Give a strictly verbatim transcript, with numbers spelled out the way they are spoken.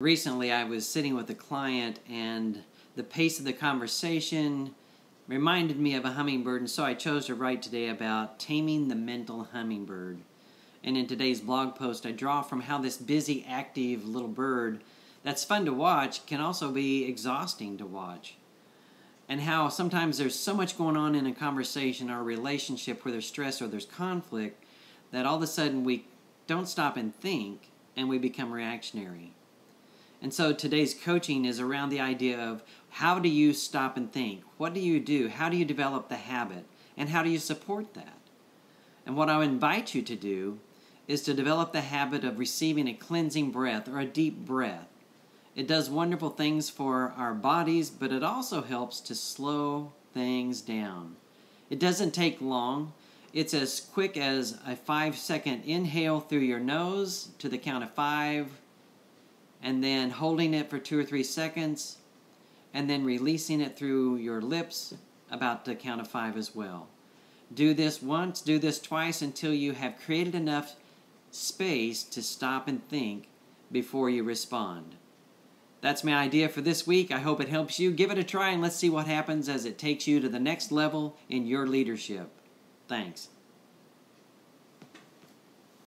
Recently, I was sitting with a client, and the pace of the conversation reminded me of a hummingbird, and so I chose to write today about taming the mental hummingbird. And in today's blog post, I draw from how this busy, active little bird that's fun to watch can also be exhausting to watch, and how sometimes there's so much going on in a conversation or a relationship where there's stress or there's conflict that all of a sudden we don't stop and think, and we become reactionary. And so today's coaching is around the idea of how do you stop and think? What do you do? How do you develop the habit? And how do you support that? And what I invite you to do is to develop the habit of receiving a cleansing breath or a deep breath. It does wonderful things for our bodies, but it also helps to slow things down. It doesn't take long. It's as quick as a five-second inhale through your nose to the count of five, and then holding it for two or three seconds, and then releasing it through your lips about the count of five as well. Do this once, do this twice, until you have created enough space to stop and think before you respond. That's my idea for this week. I hope it helps you. Give it a try, and let's see what happens as it takes you to the next level in your leadership. Thanks.